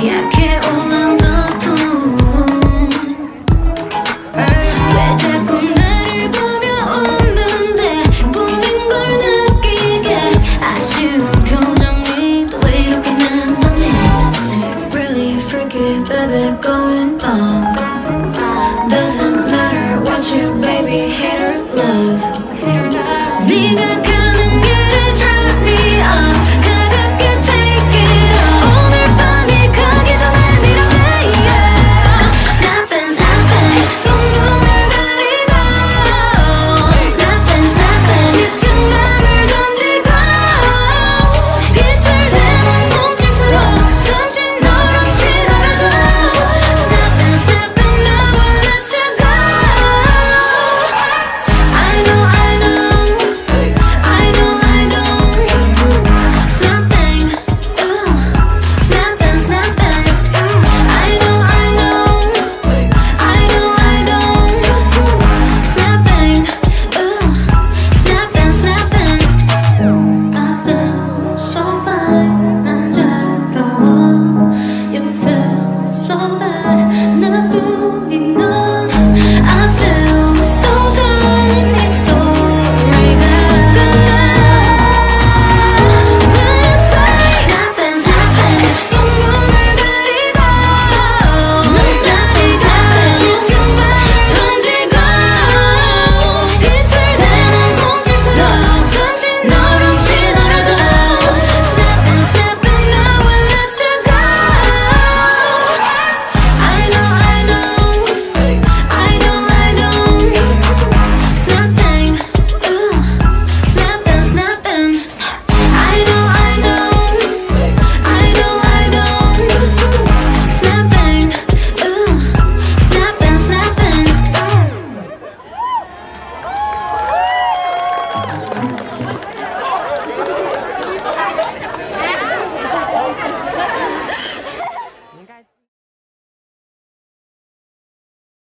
Baby, going on.